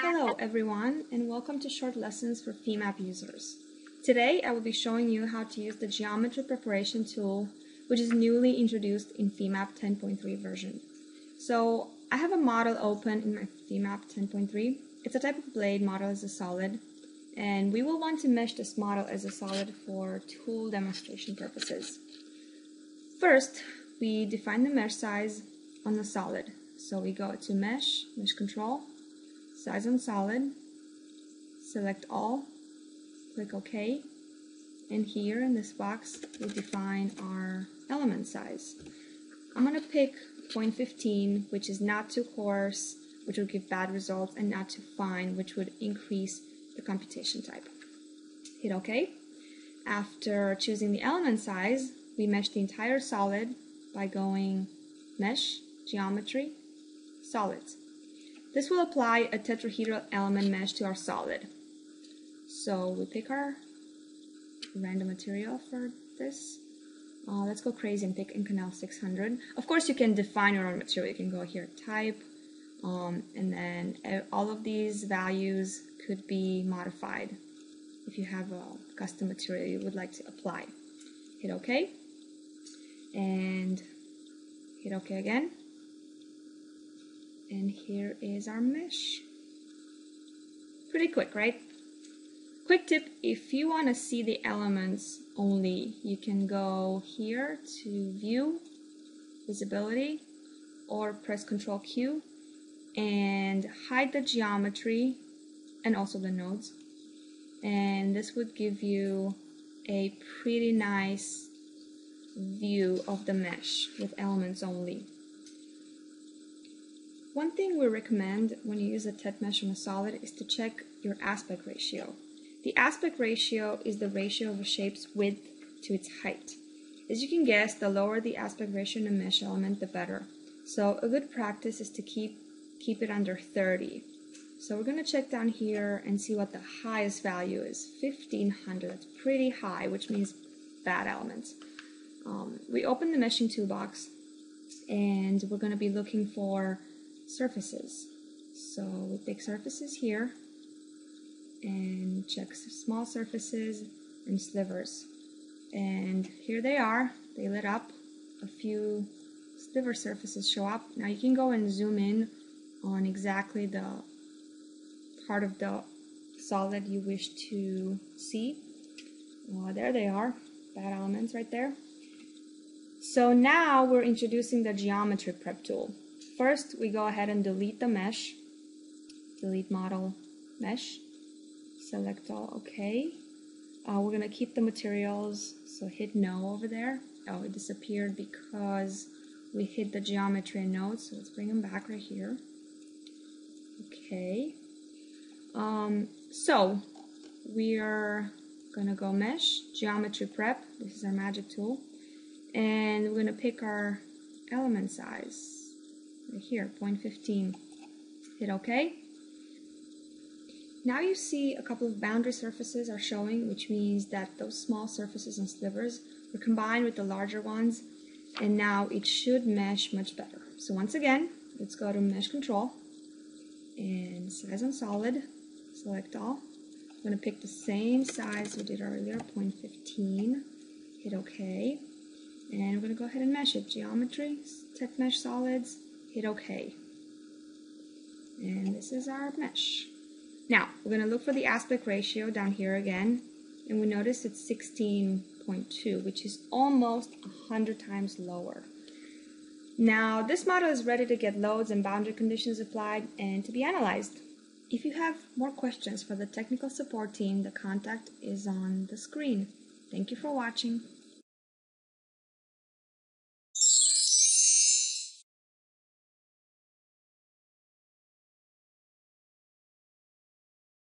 Hello everyone, and welcome to Short Lessons for FEMAP Users. Today I will be showing you how to use the Geometry Preparation Tool, which is newly introduced in FEMAP 10.3 version. So I have a model open in my FEMAP 10.3. It's a type of blade model as a solid, and we will want to mesh this model as a solid for tool demonstration purposes. First, we define the mesh size on the solid. So we go to Mesh, Mesh Control, Size on Solid, select all, click OK, and here in this box we define our element size. I'm going to pick 0.15, which is not too coarse, which would give bad results, and not too fine, which would increase the computation type. Hit OK. After choosing the element size, we mesh the entire solid by going Mesh, Geometry, Solids. This will apply a tetrahedral element mesh to our solid. So we pick our random material for this. Let's go crazy and pick Inconel 600. Of course, you can define your own material. You can go here, Type, and then all of these values could be modified if you have a custom material you would like to apply. Hit OK, and hit OK again, and here is our mesh. Pretty quick, right? Quick tip, if you want to see the elements only, you can go here to View, Visibility, or press Ctrl Q and hide the geometry and also the nodes, and this would give you a pretty nice view of the mesh with elements only. One thing we recommend when you use a TET mesh on a solid is to check your aspect ratio. The aspect ratio is the ratio of a shape's width to its height. As you can guess, the lower the aspect ratio in a mesh element, the better. So a good practice is to keep it under 30. So we're going to check down here and see what the highest value is. 1500, that's pretty high, which means bad elements. We open the meshing toolbox and we're going to be looking for surfaces. So we pick surfaces here and check small surfaces and slivers. And here they are, they lit up. A few sliver surfaces show up. Now you can go and zoom in on exactly the part of the solid you wish to see. There they are, bad elements right there. So now we're introducing the Geometry Prep tool. First, we go ahead and delete the mesh. Delete Model, Mesh, select all, OK. We're going to keep the materials, so hit No over there. Oh, it disappeared because we hit the geometry and nodes, so let's bring them back right here. Okay. So we're gonna go Mesh, Geometry Prep. This is our magic tool, and we're gonna pick our element size right here, 0.15. Hit OK. Now you see a couple of boundary surfaces are showing, which means that those small surfaces and slivers were combined with the larger ones. And now it should mesh much better. So once again, let's go to Mesh Control and Size on Solid, select all. I'm going to pick the same size we did earlier, 0.15, hit OK, and we're going to go ahead and mesh it. Geometry, Tet Mesh Solids, hit OK, and this is our mesh. Now we're going to look for the aspect ratio down here again, and we notice it's 16.2, which is almost 100 times lower. Now this model is ready to get loads and boundary conditions applied and to be analyzed. If you have more questions for the technical support team, the contact is on the screen. Thank you for watching.